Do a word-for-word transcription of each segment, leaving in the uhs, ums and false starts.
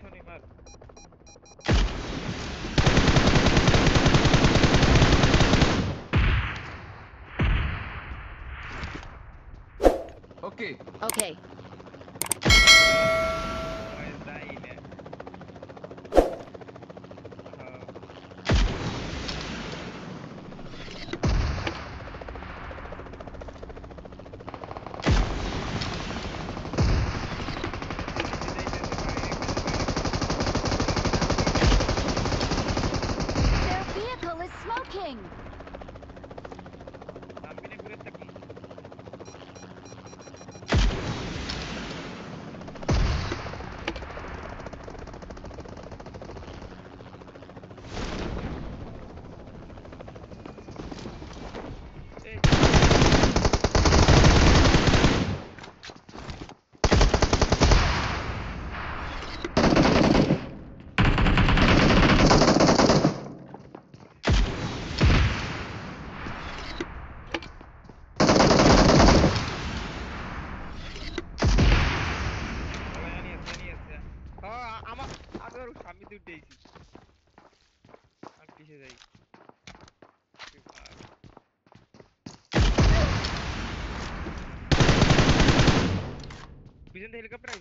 tu animal. Ok. Ok. Helicopter,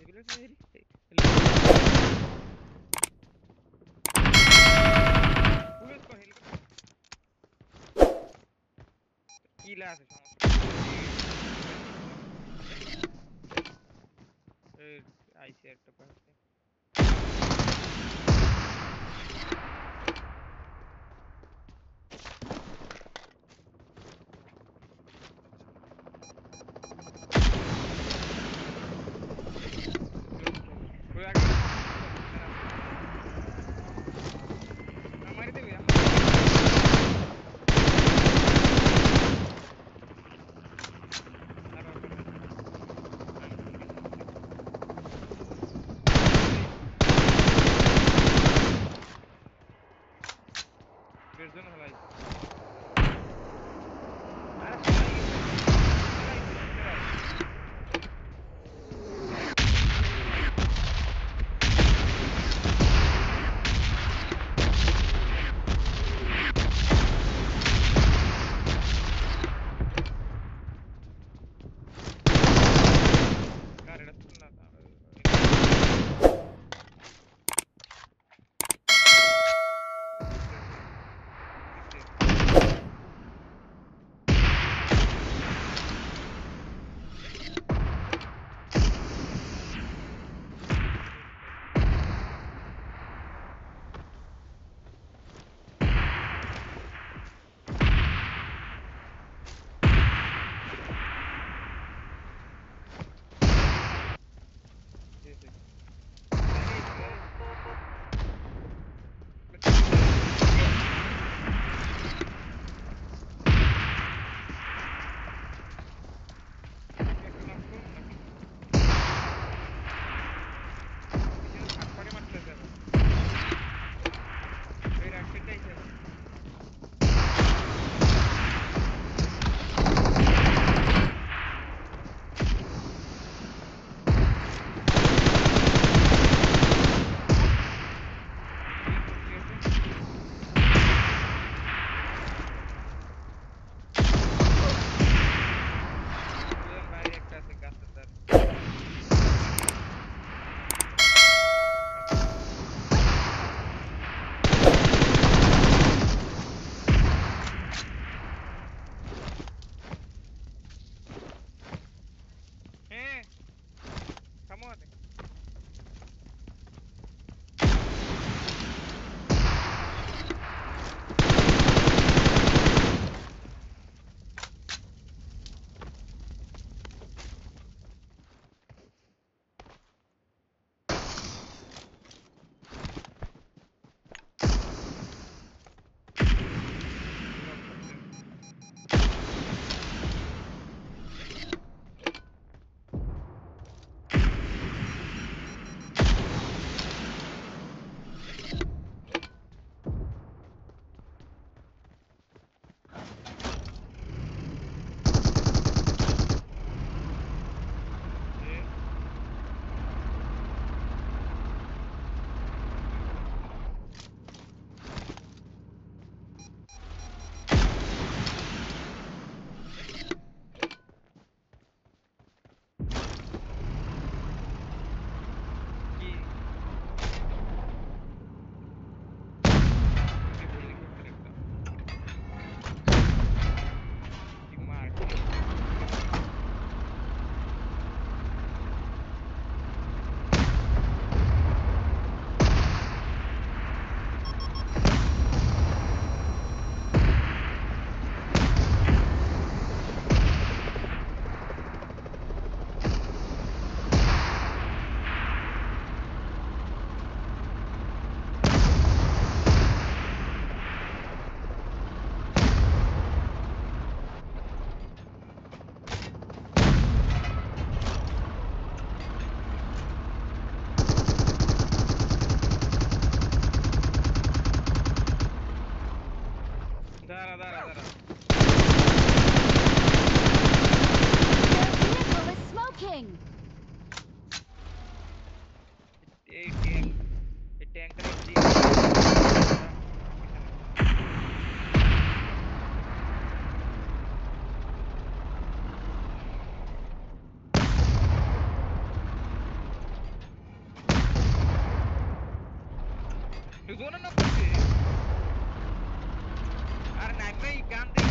You don't know what it is. And I may you can't take it.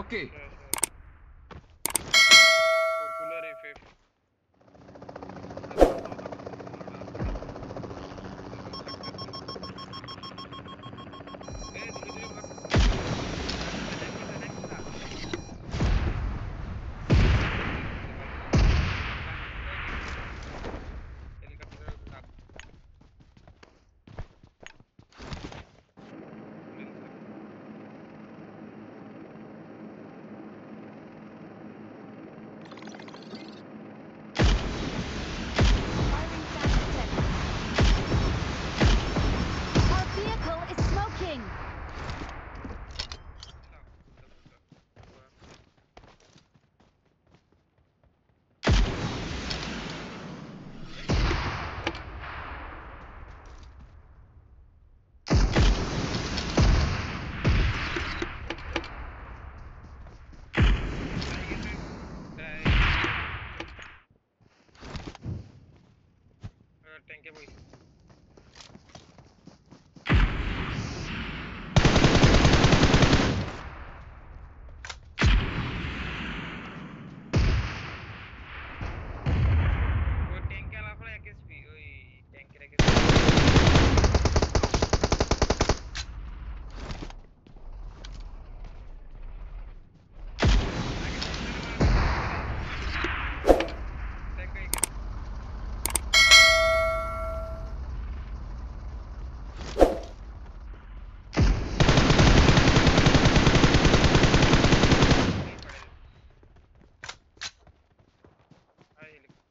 Okay.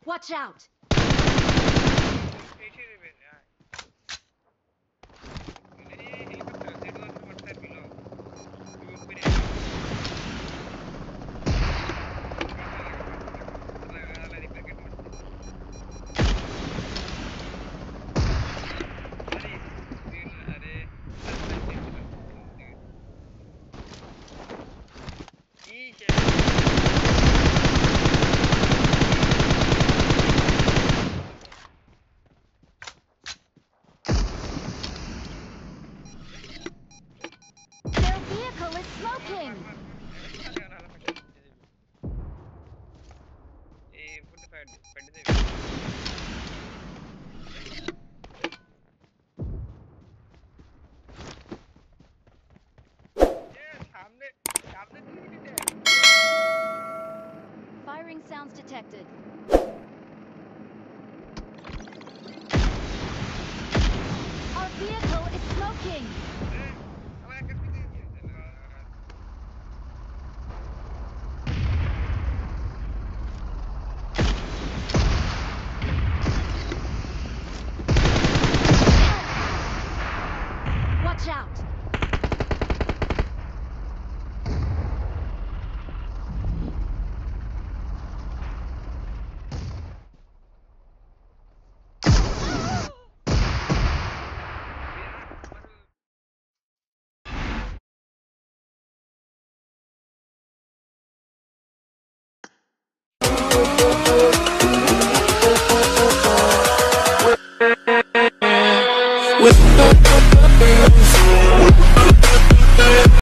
Watch out! sounds detected. Our vehicle is smoking. Watch out. With